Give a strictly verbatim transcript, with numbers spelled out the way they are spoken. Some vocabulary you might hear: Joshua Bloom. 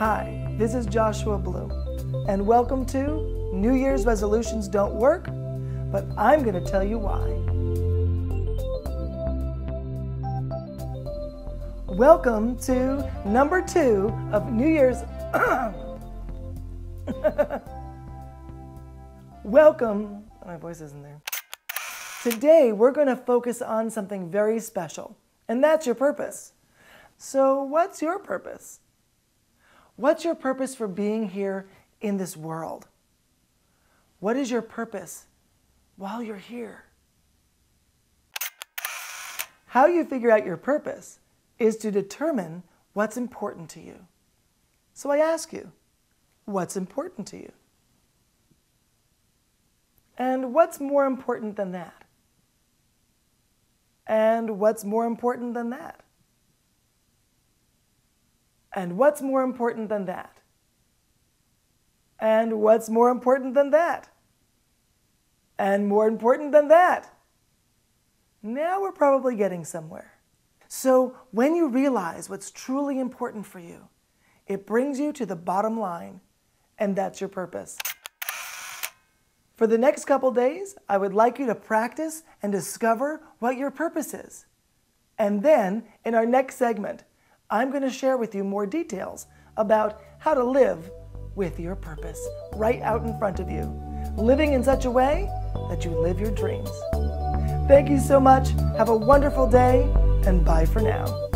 Hi, this is Joshua Bloom, and welcome to New Year's Resolutions Don't Work, but I'm going to tell you why. Welcome to number two of New Year's... Welcome... My voice isn't there. Today, we're going to focus on something very special, and that's your purpose. So what's your purpose? What's your purpose for being here in this world? What is your purpose while you're here? How you figure out your purpose is to determine what's important to you. So I ask you, what's important to you? And what's more important than that? And what's more important than that? And what's more important than that? And what's more important than that? And more important than that? Now we're probably getting somewhere. So when you realize what's truly important for you, it brings you to the bottom line, and that's your purpose. For the next couple days, I would like you to practice and discover what your purpose is. And then, in our next segment, I'm going to share with you more details about how to live with your purpose right out in front of you, living in such a way that you live your dreams. Thank you so much. Have a wonderful day, and bye for now.